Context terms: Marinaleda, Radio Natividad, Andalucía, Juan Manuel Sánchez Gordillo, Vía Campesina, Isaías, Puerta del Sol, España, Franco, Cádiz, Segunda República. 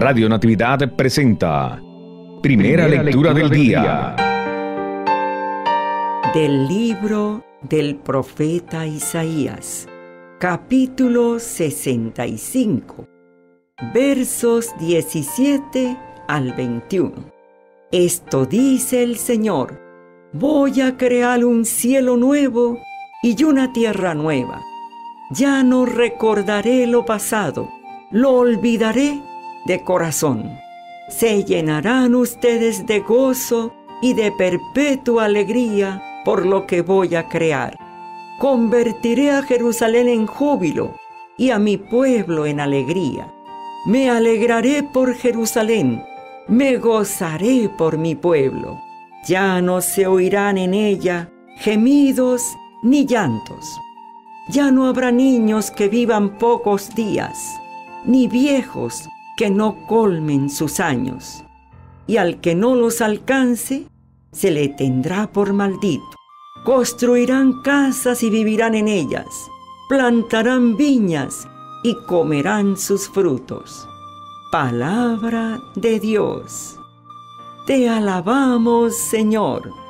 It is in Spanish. Radio Natividad presenta Primera lectura del día. Del libro del profeta Isaías, capítulo 65, versos 17 al 21. Esto dice el Señor: voy a crear un cielo nuevo y una tierra nueva. Ya no recordaré lo pasado, lo olvidaré de corazón. Se llenarán ustedes de gozo y de perpetua alegría por lo que voy a crear. Convertiré a Jerusalén en júbilo y a mi pueblo en alegría. Me alegraré por Jerusalén, me gozaré por mi pueblo. Ya no se oirán en ella gemidos ni llantos. Ya no habrá niños que vivan pocos días, ni viejos que no colmen sus años. Y al que no los alcance, se le tendrá por maldito. Construirán casas y vivirán en ellas, plantarán viñas y comerán sus frutos. Palabra de Dios. Te alabamos, Señor.